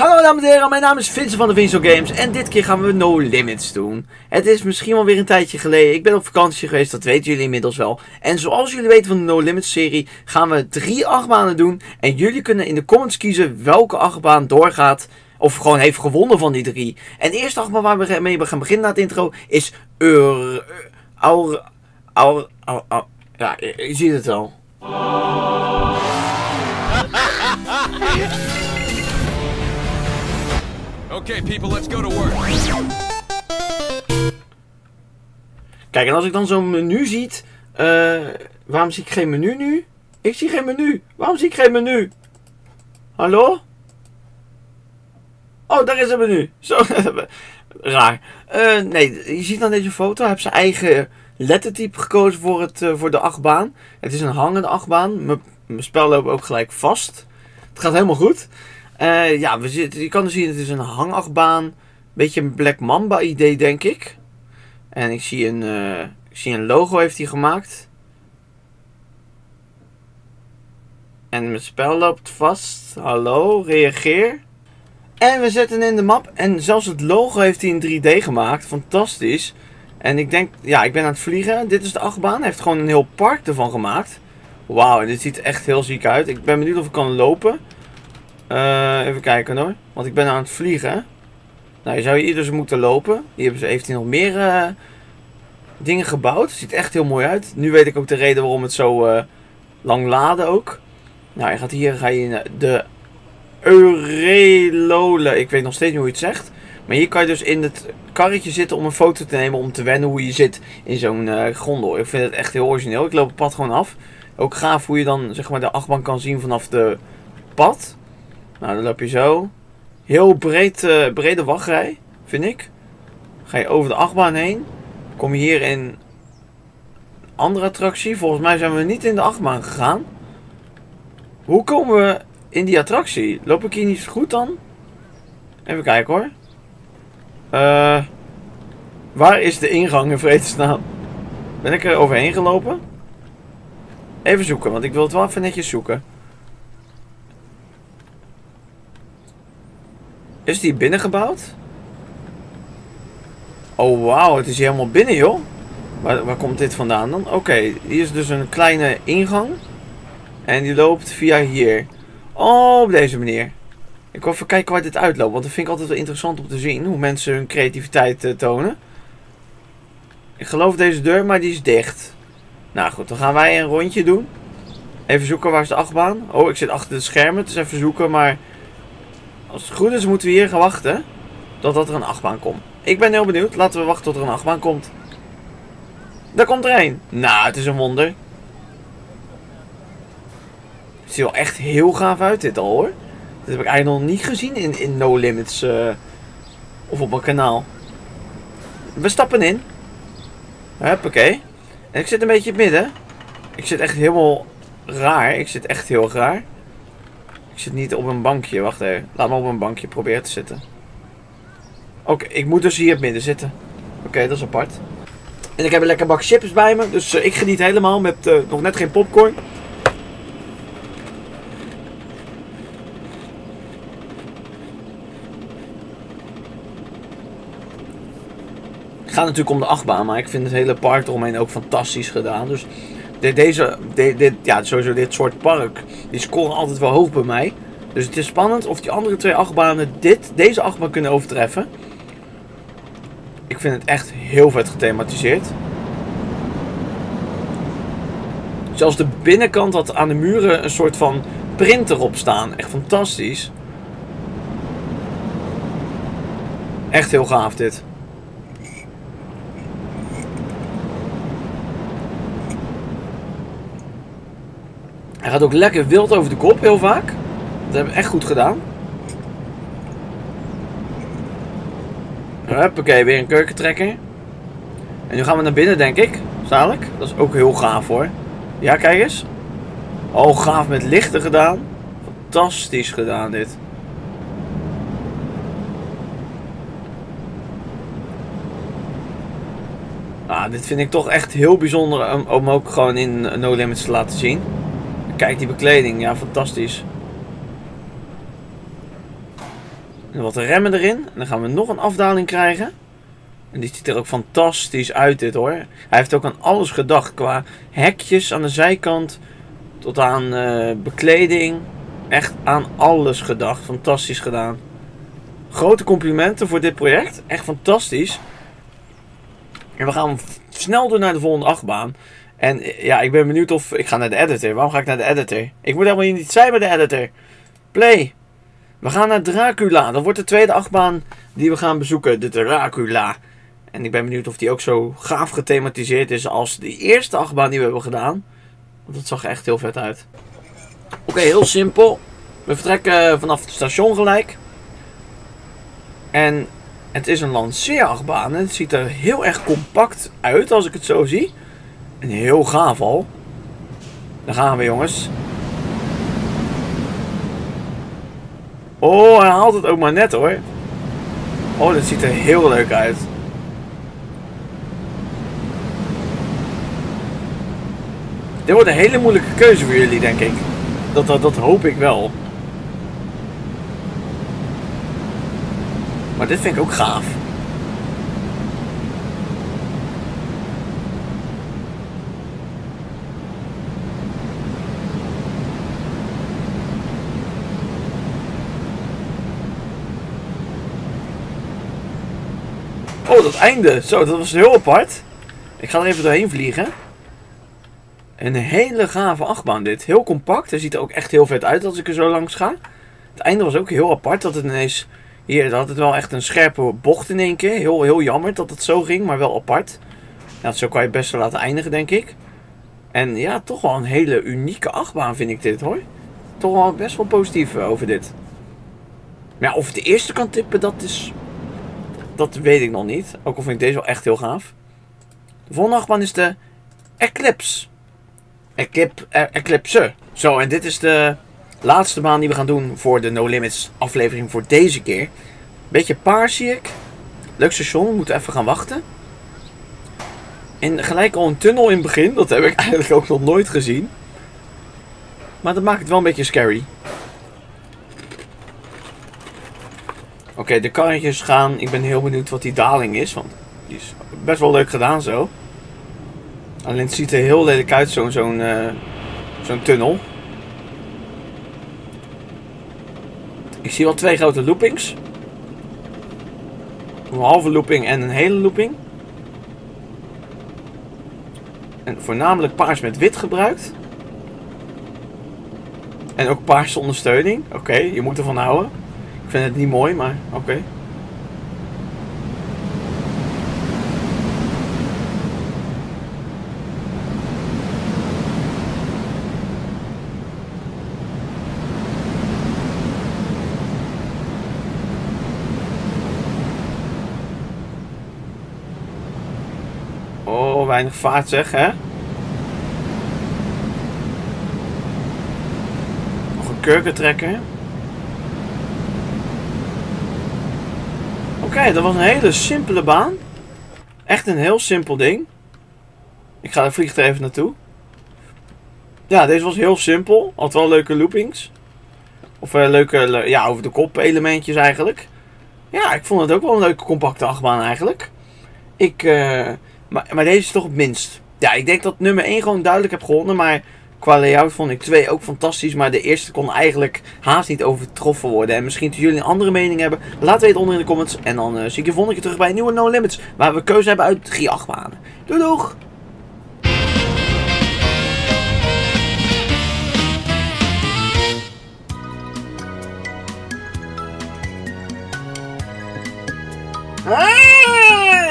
Hallo dames en heren, mijn naam is Vincent van de Vincent Games en dit keer gaan we No Limits doen. Het is misschien wel weer een tijdje geleden, ik ben op vakantie geweest, dat weten jullie inmiddels wel. En zoals jullie weten van de No Limits serie gaan we 3 achtbanen doen. En jullie kunnen in de comments kiezen welke achtbaan doorgaat of gewoon heeft gewonnen van die 3. En de eerste achtbaan waar we mee gaan beginnen na het intro is ja, je ziet het al. Oké, people, let's go to work. Kijk, en als ik dan zo'n menu zie, waarom zie ik geen menu nu? Ik zie geen menu. Waarom zie ik geen menu? Hallo? Oh, daar is een menu. Zo, raar. Nee, je ziet dan deze foto. Hij heeft zijn eigen lettertype gekozen voor de achtbaan. Het is een hangende achtbaan. Mijn spel loopt ook gelijk vast. Het gaat helemaal goed. Ja, je kan dus zien, het is een hangachtbaan. Beetje een Black Mamba idee, denk ik. En ik zie een logo heeft hij gemaakt. En mijn spel loopt vast. Hallo, reageer. En we zetten in de map. En zelfs het logo heeft hij in 3D gemaakt. Fantastisch. En ik denk, ja, ik ben aan het vliegen. Dit is de achtbaan. Hij heeft gewoon een heel park ervan gemaakt. Wauw, dit ziet echt heel ziek uit. Ik ben benieuwd of ik kan lopen. Even kijken hoor, want ik ben aan het vliegen. Nou, je zou hier dus moeten lopen. Hier heeft hij nog meer dingen gebouwd. Ziet echt heel mooi uit. Nu weet ik ook de reden waarom het zo lang laden ook. Nou, je gaat hier in de Eurelole. Ik weet nog steeds niet hoe je het zegt. Maar hier kan je dus in het karretje zitten om een foto te nemen. Om te wennen hoe je zit in zo'n gondel. Ik vind het echt heel origineel. Ik loop het pad gewoon af. Ook gaaf hoe je dan zeg maar de achtbaan kan zien vanaf de pad. Nou, dan loop je zo. Heel breed, brede wachtrij, vind ik. Ga je over de achtbaan heen. Kom je hier in een andere attractie. Volgens mij zijn we niet in de achtbaan gegaan. Hoe komen we in die attractie? Loop ik hier niet goed dan? Even kijken hoor. Waar is de ingang in vredesnaam? Ben ik er overheen gelopen? Even zoeken, want ik wil het wel even netjes zoeken. Is die binnengebouwd? Oh wauw, het is hier helemaal binnen joh. Waar komt dit vandaan dan? Oké, hier is dus een kleine ingang. En die loopt via hier. Oh, op deze manier. Ik wil even kijken waar dit uitloopt. Want dat vind ik altijd wel interessant om te zien. Hoe mensen hun creativiteit tonen. Ik geloof deze deur, maar die is dicht. Nou goed, dan gaan wij een rondje doen. Even zoeken, waar is de achtbaan? Oh, ik zit achter de schermen. Dus even zoeken, maar... Als het goed is moeten we hier gaan wachten totdat er een achtbaan komt. Ik ben heel benieuwd. Laten we wachten tot er een achtbaan komt. Daar komt er een. Nou, het is een wonder. Het ziet wel echt heel gaaf uit dit al hoor. Dit heb ik eigenlijk nog niet gezien in No Limits of op mijn kanaal. We stappen in. Huppakee. En ik zit een beetje in het midden. Ik zit echt helemaal raar. Ik zit echt heel raar. Ik zit niet op een bankje. Wacht even. Laat me op een bankje proberen te zitten. Oké, ik moet dus hier in het midden zitten. Oké, dat is apart. En ik heb een lekker bak chips bij me. Dus ik geniet helemaal met nog net geen popcorn. Het gaat natuurlijk om de achtbaan. Maar ik vind het hele park eromheen ook fantastisch gedaan. Dus... ja, sowieso dit soort park, die scoren altijd wel hoog bij mij. Dus het is spannend of die andere 2 achtbanen deze achtbaan kunnen overtreffen. Ik vind het echt heel vet gethematiseerd. Zelfs de binnenkant had aan de muren een soort van print erop staan. Echt fantastisch. Echt heel gaaf dit. Hij gaat ook lekker wild over de kop, heel vaak. Dat hebben we echt goed gedaan. Huppakee, weer een kurkentrekker. En nu gaan we naar binnen, denk ik. Zadelijk. Dat is ook heel gaaf, hoor. Ja, kijk eens. Oh, gaaf met lichten gedaan. Fantastisch gedaan, dit. Ah, dit vind ik toch echt heel bijzonder om ook gewoon in No Limits te laten zien. Kijk die bekleding, ja fantastisch. En wat remmen erin. En dan gaan we nog een afdaling krijgen. En die ziet er ook fantastisch uit dit hoor. Hij heeft ook aan alles gedacht. Qua hekjes aan de zijkant. Tot aan bekleding. Echt aan alles gedacht. Fantastisch gedaan. Grote complimenten voor dit project. Echt fantastisch. En we gaan snel door naar de volgende achtbaan. En ja, ik ben benieuwd of... Ik ga naar de editor. Waarom ga ik naar de editor? Ik moet helemaal niet zijn bij de editor. Play. We gaan naar Dracula. Dat wordt de tweede achtbaan die we gaan bezoeken. De Dracula. En ik ben benieuwd of die ook zo gaaf gethematiseerd is als de eerste achtbaan die we hebben gedaan. Want dat zag echt heel vet uit. Oké, heel simpel. We vertrekken vanaf het station gelijk. En het is een lanceerachtbaan. Het ziet er heel erg compact uit als ik het zo zie. En heel gaaf al. Daar gaan we jongens. Oh, hij haalt het ook maar net hoor. Oh, dit ziet er heel leuk uit. Dit wordt een hele moeilijke keuze voor jullie, denk ik. Dat hoop ik wel. Maar dit vind ik ook gaaf. Oh, dat einde. Zo, dat was heel apart. Ik ga er even doorheen vliegen. Een hele gave achtbaan dit. Heel compact. Hij ziet er ook echt heel vet uit als ik er zo langs ga. Het einde was ook heel apart. Dat het ineens... Hier, dat had het wel echt een scherpe bocht in één keer. Heel jammer dat het zo ging, maar wel apart. Nou, zo kan je het best wel laten eindigen, denk ik. En ja, toch wel een hele unieke achtbaan vind ik dit, hoor. Toch wel best wel positief over dit. Maar ja, of ik de eerste kan tippen, dat is... Dat weet ik nog niet. Ook al vind ik deze wel echt heel gaaf. De volgende achtbaan is de Eclipse. Eclipse. Zo, en dit is de laatste baan die we gaan doen voor de No Limits aflevering voor deze keer. Beetje paars zie ik. Leuk station, we moeten even gaan wachten. En gelijk al een tunnel in het begin. Dat heb ik eigenlijk ook nog nooit gezien. Maar dat maakt het wel een beetje scary. Oké, de karretjes gaan. Ik ben heel benieuwd wat die daling is. Want die is best wel leuk gedaan zo. Alleen het ziet er heel lelijk uit, zo'n tunnel. Ik zie wel twee grote loopings. Een halve looping en een hele looping. En voornamelijk paars met wit gebruikt. En ook paarse ondersteuning. Oké, je moet ervan houden. Ik vind het niet mooi, maar oké. Oh, weinig vaart zeg, hè? Nog een kurkentrekker. Oké, dat was een hele simpele baan. Echt een heel simpel ding. Ik ga de vliegtuig even naartoe. Ja, deze was heel simpel. Had wel leuke loopings. Of leuke, ja, over de kop elementjes eigenlijk. Ja, ik vond het ook wel een leuke compacte achtbaan eigenlijk. Maar deze is toch het minst. Ja, ik denk dat nummer 1 gewoon duidelijk heb gewonnen. Maar qua layout vond ik 2 ook fantastisch. Maar de eerste kon eigenlijk haast niet overtroffen worden. En misschien dat jullie een andere mening hebben. Laat weten onder in de comments. En dan zie ik je volgende keer terug bij een nieuwe No Limits. Waar we keuze hebben uit 3 achtbanen. Doei doeg! Ah!